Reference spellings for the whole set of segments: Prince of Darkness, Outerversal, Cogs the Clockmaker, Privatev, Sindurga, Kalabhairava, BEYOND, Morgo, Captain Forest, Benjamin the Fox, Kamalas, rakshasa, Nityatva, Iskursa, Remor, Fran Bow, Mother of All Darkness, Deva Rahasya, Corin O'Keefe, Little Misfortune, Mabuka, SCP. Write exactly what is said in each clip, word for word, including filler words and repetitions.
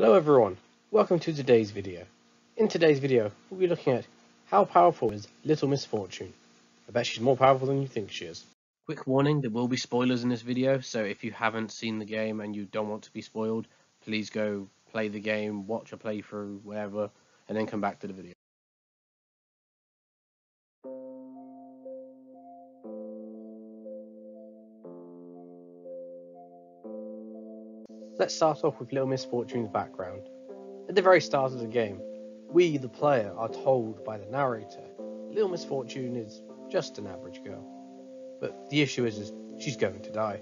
Hello everyone, welcome to today's video. In today's video, we'll be looking at how powerful is Little Misfortune. I bet she's more powerful than you think she is. Quick warning, there will be spoilers in this video, so if you haven't seen the game and you don't want to be spoiled, please go play the game, watch a playthrough, whatever, and then come back to the video. Let's start off with Little Misfortune's background. At the very start of the game, we, the player, are told by the narrator, Little Misfortune is just an average girl. But the issue is, is she's going to die.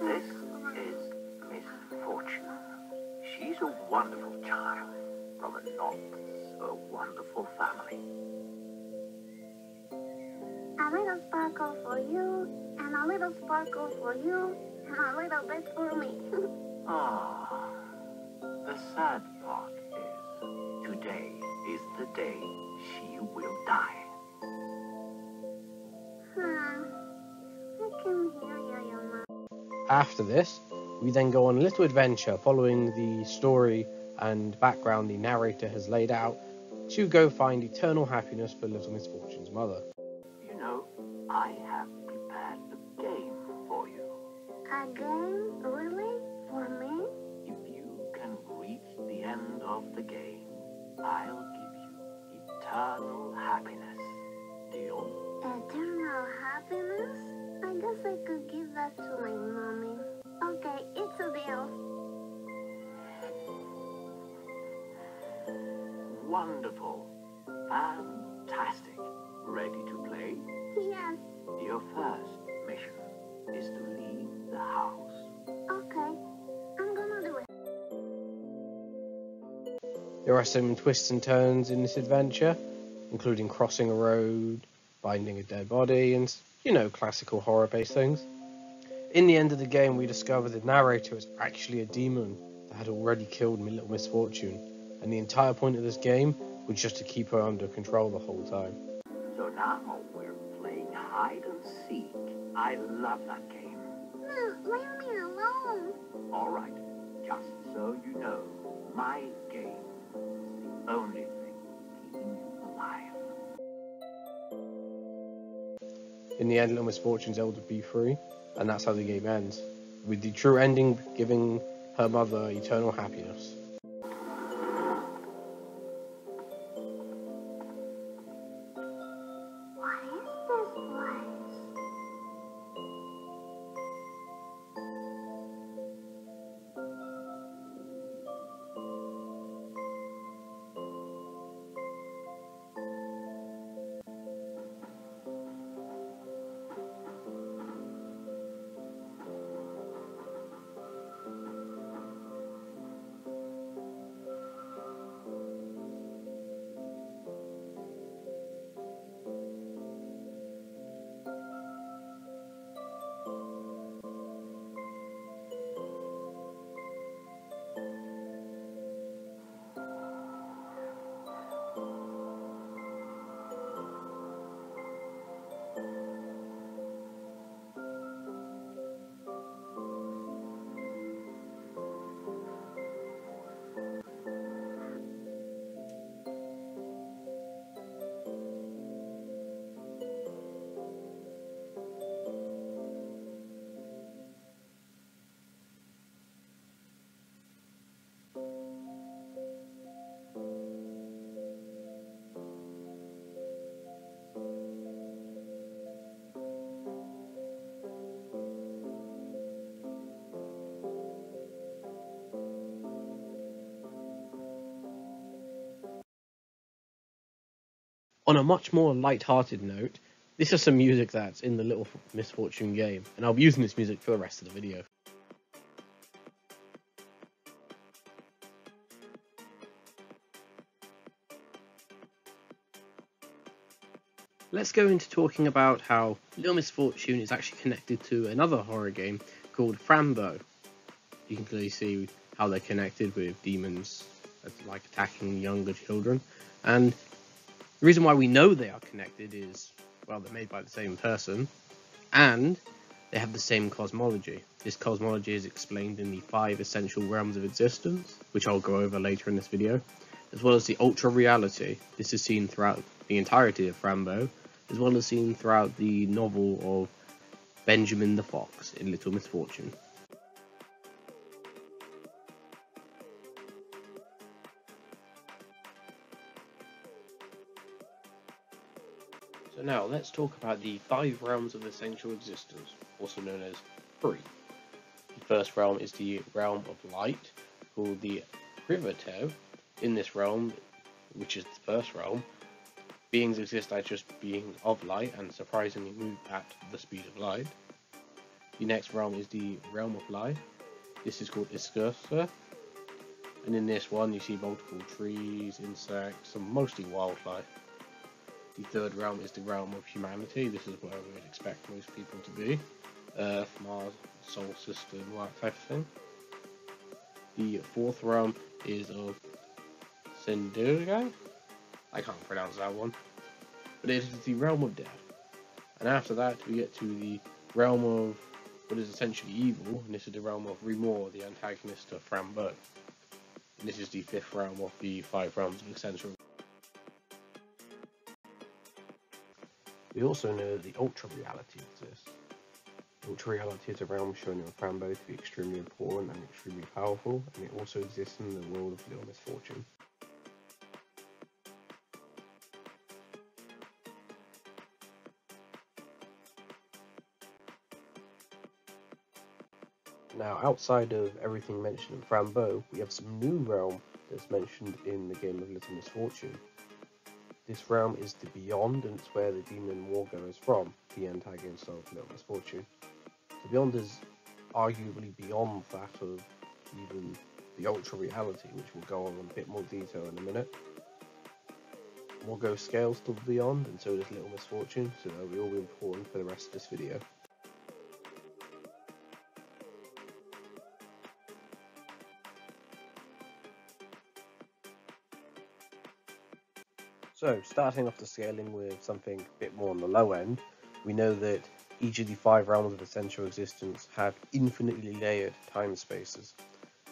This is Misfortune. She's a wonderful child from a not so wonderful family. A little sparkle for you, and a little sparkle for you. A little bit for me. Ah, the sad part is, today is the day she will die. Huh. I can hear you, your mom. After this, we then go on a little adventure following the story and background the narrator has laid out to go find eternal happiness for Little Misfortune's mother. You know, I have prepared a game for you. A game? Really? For me? If you can reach the end of the game, I'll give you eternal happiness. Deal? Eternal happiness? I guess I could give that to my mommy. Okay, it's a deal. Wonderful. Fantastic. Ready to play? Yes. Your first mission is to leave the house. Okay, I'm gonna do it. There are some twists and turns in this adventure, including crossing a road, finding a dead body, and, you know, classical horror-based things. In the end of the game, we discover the narrator is actually a demon that had already killed Little Misfortune, and the entire point of this game was just to keep her under control the whole time. So now we're playing hide and seek. I love that game. Mom, leave me alone. All right, just so you know, my game is the only thing keeping you alive. In the end, Little Misfortune's able to be free, and that's how the game ends, with the true ending giving her mother eternal happiness. On a much more light-hearted note, this is some music that's in the Little Misfortune game, and I'll be using this music for the rest of the video. Let's go into talking about how Little Misfortune is actually connected to another horror game called Fran Bow. You can clearly see how they're connected with demons, like attacking younger children, and the reason why we know they are connected is, well, they're made by the same person, and They have the same cosmology. This cosmology is explained in the five essential realms of existence, which I'll go over later in this video, as well as the ultra reality. This is seen throughout the entirety of Fran Bow, as well as seen throughout the novel of Benjamin the Fox in Little Misfortune. So now let's talk about the five realms of essential existence, also known as three. The first realm is the realm of light, called the Privatev. In this realm, which is the first realm, beings exist as just beings of light and surprisingly move at the speed of light. The next realm is the realm of light. This is called Iskursa, and in this one you see multiple trees, insects, and mostly wildlife. The third realm is the realm of humanity. This is where we would expect most people to be. Earth, Mars, Sol System, that type of thing. The fourth realm is of Sindurga? I can't pronounce that one. But it is the realm of death. And after that we get to the realm of what is essentially evil, and this is the realm of Remor, the antagonist of Fran Bow. And this is the fifth realm of the five realms of essential. We also know that the ultra reality exists. Ultra reality is a realm shown in Fran Bow to be extremely important and extremely powerful, and it also exists in the world of Little Misfortune. Now, outside of everything mentioned in Fran Bow, we have some new realm that's mentioned in the game of Little Misfortune. This realm is the Beyond, and it's where the demon Morgo is from, the antagonist of Little Misfortune. The Beyond is arguably beyond that of even the Ultra Reality, which we'll go on in a bit more detail in a minute. Morgo scales to the Beyond, and so does Little Misfortune, so they'll be all important for the rest of this video. So, starting off the scaling with something a bit more on the low end, we know that each of the five realms of essential existence have infinitely layered time spaces.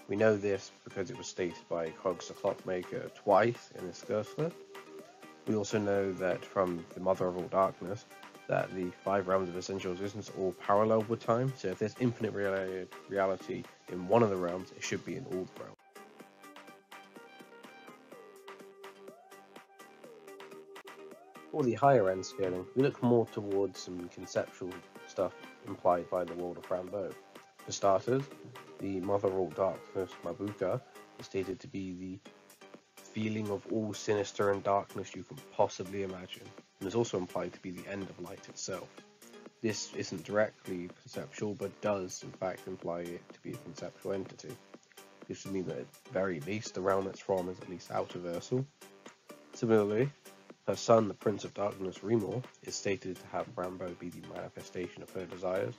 We know this because it was stated by Cogs the Clockmaker twice in Iskursa. We also know that from the Mother of All Darkness that the five realms of essential existence are all parallel with time, so if there's infinite layered reality in one of the realms, it should be in all the realms. For the higher end scaling, we look more towards some conceptual stuff implied by the world of Fran Bow. For starters, the Mother of All Darkness, Mabuka, is stated to be the feeling of all sinister and darkness you can possibly imagine, and is also implied to be the end of light itself. This isn't directly conceptual, but does in fact imply it to be a conceptual entity. This would mean that at the very least, the realm it's from is at least outerversal. Similarly, her son, the Prince of Darkness, Remor, is stated to have Fran Bow be the manifestation of her desires.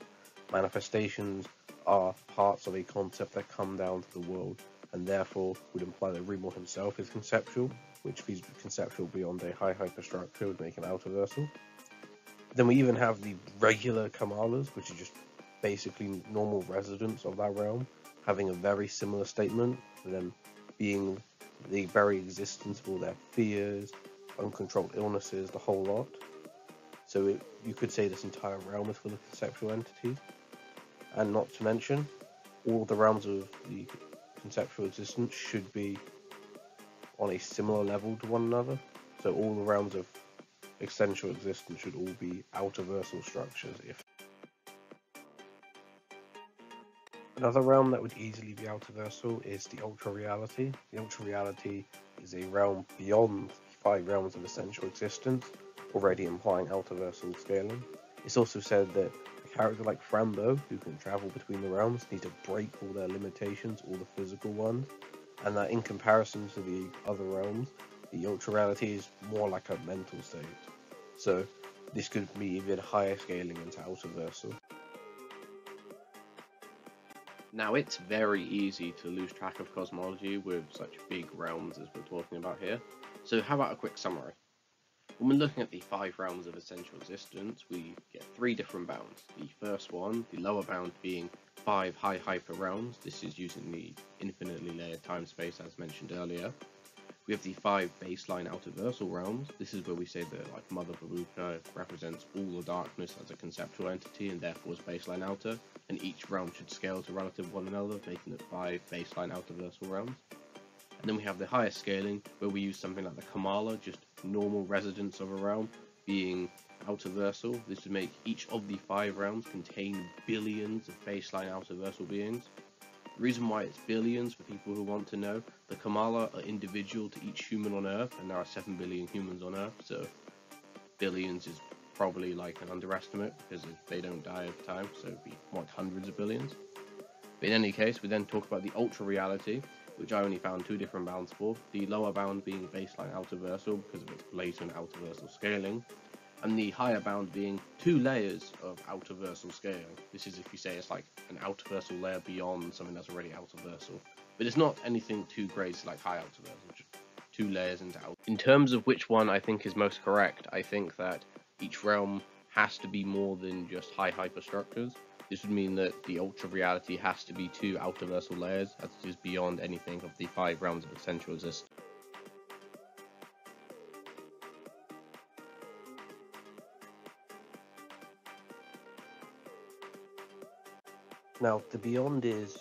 Manifestations are parts of a concept that come down to the world, and therefore would imply that Remor himself is conceptual, which is conceptual beyond a high hyperstructure would make him outerversal. Then we even have the regular Kamalas, which are just basically normal residents of that realm, having a very similar statement, them being the very existence of all their fears, uncontrolled illnesses, the whole lot. So it, you could say this entire realm is full of conceptual entities. And not to mention, all the realms of the conceptual existence should be on a similar level to one another. So all the realms of essential existence should all be outerversal structures. If Another realm that would easily be outerversal is the Ultra Reality. The Ultra Reality is a realm beyond five realms of essential existence, already implying outerversal scaling. It's also said that a character like Fran Bow, who can travel between the realms, needs to break all their limitations, all the physical ones, and that in comparison to the other realms, the ultra reality is more like a mental state. So this could be even higher scaling into outerversal. Now, it's very easy to lose track of cosmology with such big realms as we're talking about here. So how about a quick summary? When we're looking at the five realms of essential existence, we get three different bounds. The first one, the lower bound, being five high hyper realms. This is using the infinitely layered time space as mentioned earlier. We have the five baseline outer versal realms. This is where we say that, like, Mother Mabuka represents all the darkness as a conceptual entity and therefore is baseline outer, and each realm should scale to relative one another, making it five baseline outer versal realms. And then we have the higher scaling, where we use something like the Kamala, just normal residents of a realm, being outer versal. This would make each of the five realms contain billions of baseline outer versal beings. The reason why it's billions, for people who want to know, the Kamala are individual to each human on Earth, and there are seven billion humans on Earth, so billions is probably like an underestimate, because they don't die over time, so it would be more like hundreds of billions. But in any case, we then talk about the ultra reality, which I only found two different bounds for, the lower bound being baseline outer versal because of its blatant outer versal scaling, and the higher bound being two layers of outer versal scaling. This is if you say it's like an outer versal layer beyond something that's already outer versal, but it's not anything too great like high outer versal, just two layers into outer. In terms of which one I think is most correct, I think that each realm has to be more than just high hyperstructures. This would mean that the ultra reality has to be two outer versal layers, as it is beyond anything of the five realms of essential existence. Now, the Beyond is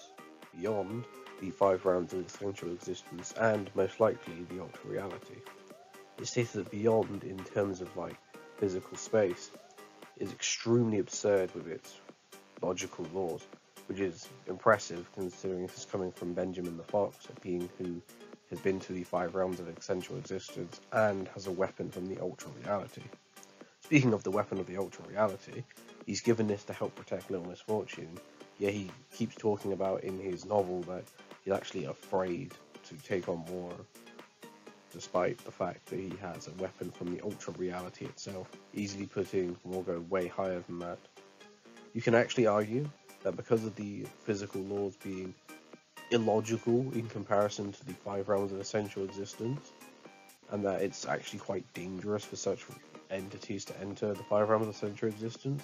beyond the five realms of essential existence and most likely the ultra reality. It states that Beyond, in terms of like physical space, is extremely absurd with its logical laws, which is impressive considering this is coming from Benjamin the Fox, a being who has been to the five realms of essential existence and has a weapon from the ultra reality. Speaking of the weapon of the ultra reality, he's given this to help protect Little Misfortune, yet he keeps talking about in his novel that he's actually afraid to take on war, despite the fact that he has a weapon from the ultra reality itself, easily putting Morgo way higher than that. You can actually argue that because of the physical laws being illogical in comparison to the five realms of essential existence, and that it's actually quite dangerous for such entities to enter the five realms of essential existence,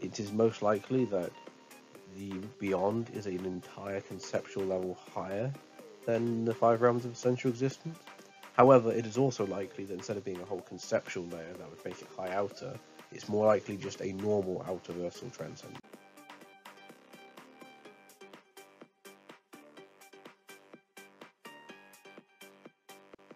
it is most likely that the Beyond is an entire conceptual level higher than the five realms of essential existence. However, it is also likely that instead of being a whole conceptual layer that would make it high outer, it's more likely just a normal outer versal transcendence.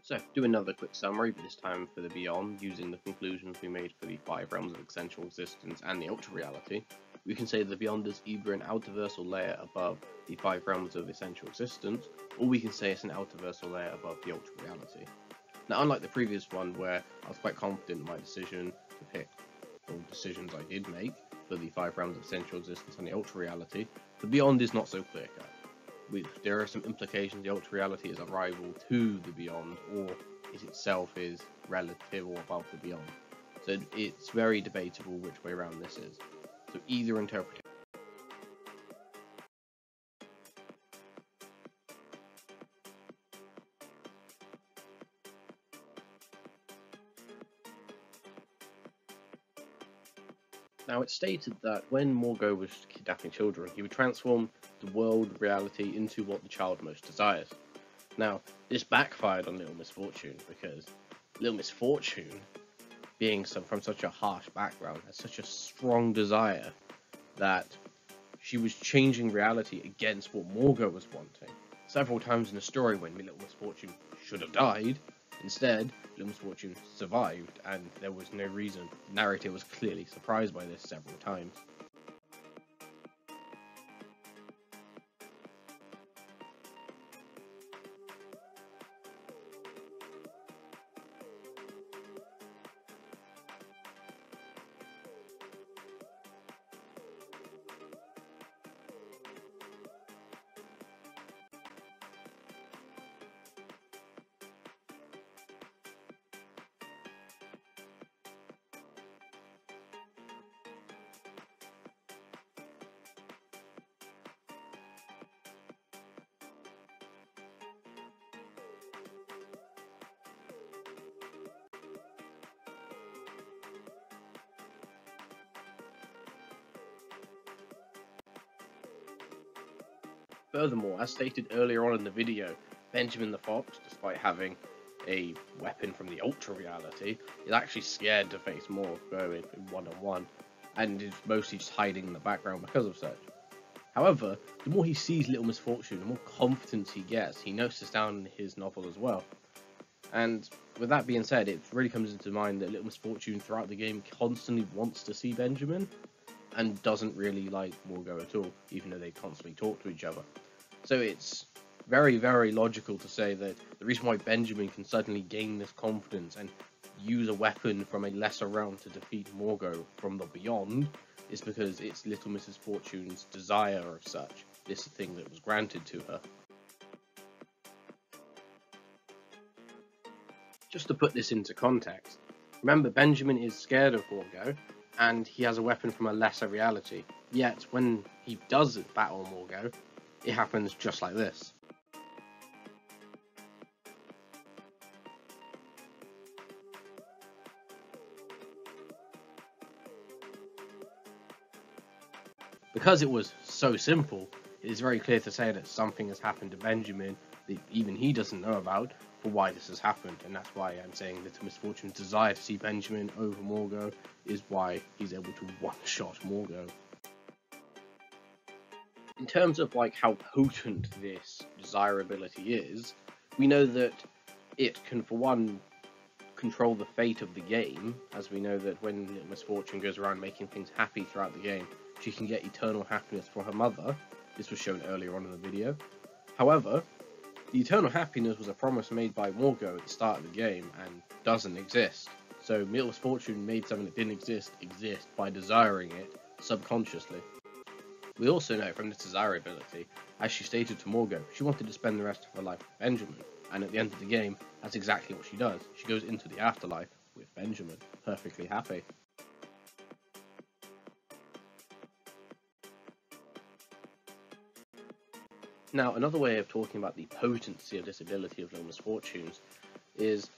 So, do another quick summary, but this time for the Beyond, using the conclusions we made for the five realms of essential existence and the ultra reality. We can say the Beyond is either an outer versal layer above the five realms of essential existence, or we can say it's an outer versal layer above the ultra reality. Now, unlike the previous one, where I was quite confident in my decision to pick all decisions I did make for the five realms of essential existence and the ultra reality, the Beyond is not so clear cut. We, there are some implications the ultra reality is a rival to the Beyond, or it itself is relative or above the Beyond. So it, it's very debatable which way around this is. So either interpretation. Now, it's stated that when Morgo was kidnapping children, he would transform the world reality into what the child most desires. Now, this backfired on Little Misfortune, because Little Misfortune, being some, from such a harsh background, had such a strong desire that she was changing reality against what Morgo was wanting. Several times in the story when Little Misfortune should have died, instead, Little Misfortune survived, and there was no reason. The narrator was clearly surprised by this several times. Furthermore, as stated earlier on in the video, Benjamin the Fox, despite having a weapon from the Ultra Reality, is actually scared to face Morgo in one-on-one, and is mostly just hiding in the background because of such. However, the more he sees Little Misfortune, the more confidence he gets. He notes this down in his novel as well. And with that being said, it really comes into mind that Little Misfortune throughout the game constantly wants to see Benjamin, and doesn't really like Morgo at all, even though they constantly talk to each other. So it's very, very logical to say that the reason why Benjamin can suddenly gain this confidence and use a weapon from a lesser realm to defeat Morgo from the Beyond is because it's Little Missus Fortune's desire of such, this thing that was granted to her. Just to put this into context, remember Benjamin is scared of Morgo, and he has a weapon from a lesser reality, yet when he does battle Morgo, it happens just like this. Because it was so simple, it is very clear to say that something has happened to Benjamin that even he doesn't know about for why this has happened, and that's why I'm saying Little Misfortune's desire to see Benjamin over Morgo is why he's able to one-shot Morgo. In terms of like how potent this desirability is, we know that it can, for one, control the fate of the game, as we know that when Little Misfortune goes around making things happy throughout the game, she can get eternal happiness for her mother. This was shown earlier on in the video. However, the eternal happiness was a promise made by Morgo at the start of the game and doesn't exist. So Little Misfortune made something that didn't exist exist by desiring it subconsciously. We also know from this desirability, as she stated to Morgo, she wanted to spend the rest of her life with Benjamin, and at the end of the game, that's exactly what she does. She goes into the afterlife with Benjamin, perfectly happy. Now, another way of talking about the potency of this ability of Little Misfortunes is,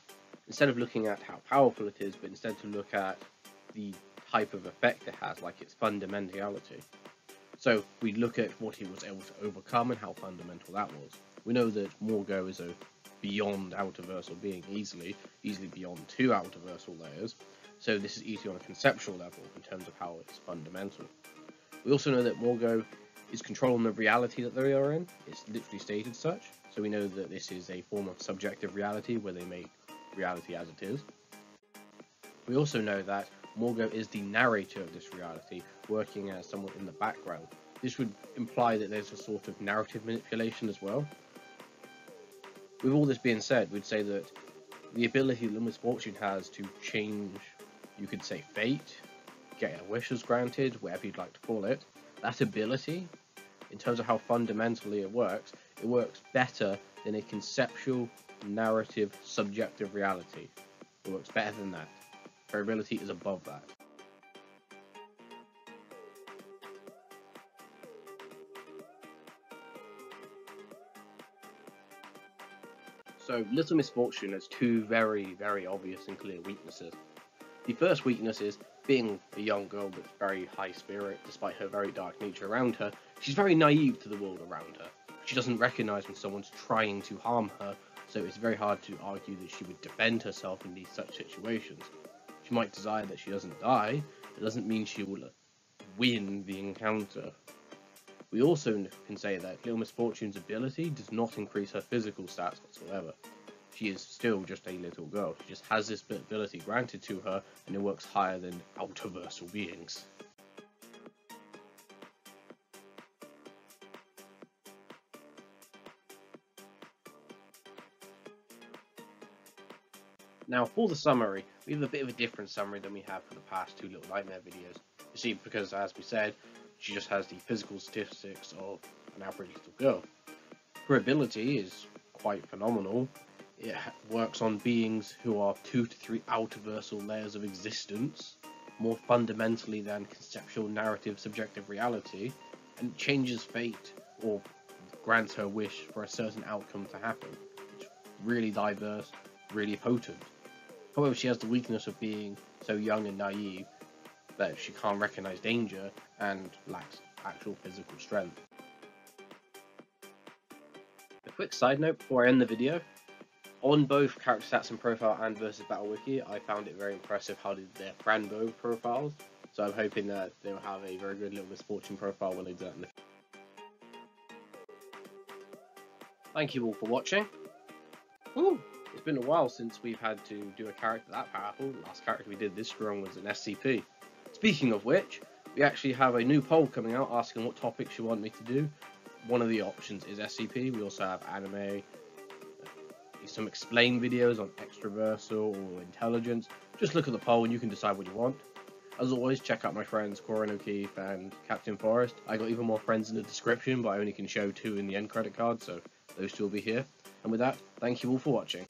instead of looking at how powerful it is, but instead to look at the type of effect it has, like its fundamentality. So we look at what he was able to overcome and how fundamental that was. We know that Morgo is a beyond outerversal being, easily, easily beyond two outerversal layers, so this is easy on a conceptual level in terms of how it's fundamental. We also know that Morgo is controlling the reality that they are in. It's literally stated such, so we know that this is a form of subjective reality where they make reality as it is. We also know that Morgo is the narrator of this reality, working as someone in the background. This would imply that there's a sort of narrative manipulation as well. With all this being said, we'd say that the ability that Little Misfortune has to change, you could say, fate, get your wishes granted, whatever you'd like to call it, that ability, in terms of how fundamentally it works, it works better than a conceptual, narrative, subjective reality. It works better than that. Variability is above that. So, Little Misfortune has two very, very obvious and clear weaknesses. The first weakness is, being a young girl with very high spirit, despite her very dark nature around her, she's very naive to the world around her. She doesn't recognise when someone's trying to harm her, so it's very hard to argue that she would defend herself in these such situations. She might desire that she doesn't die, but it doesn't mean she will win the encounter. We also can say that Little Misfortune's ability does not increase her physical stats whatsoever. She is still just a little girl. She just has this ability granted to her, and it works higher than outerversal beings. Now, for the summary, we have a bit of a different summary than we have for the past two Little Nightmare videos. You see, because as we said, she just has the physical statistics of an average little girl. Her ability is quite phenomenal. It works on beings who are two to three outerversal layers of existence, more fundamentally than conceptual, narrative, subjective reality, and changes fate or grants her wish for a certain outcome to happen. It's really diverse, really potent. However, she has the weakness of being so young and naive that she can't recognise danger and lacks actual physical strength. quick side note before I end the video. On both character stats and profile and versus battle wiki, I found it very impressive how they did their Fran Bow profiles. So I'm hoping that they'll have a very good Little Misfortune profile when they do that in the future. Thank you all for watching. Ooh, it's been a while since we've had to do a character that powerful. The last character we did this strong was an S C P. Speaking of which, we actually have a new poll coming out asking what topics you want me to do. One of the options is S C P. We also have anime, some explain videos on extraversal or intelligence. Just look at the poll and you can decide what you want. As always, check out my friends Corin O'Keefe and Captain Forest. I got even more friends in the description, but I only can show two in the end credit card, so those two will be here. And with that, thank you all for watching.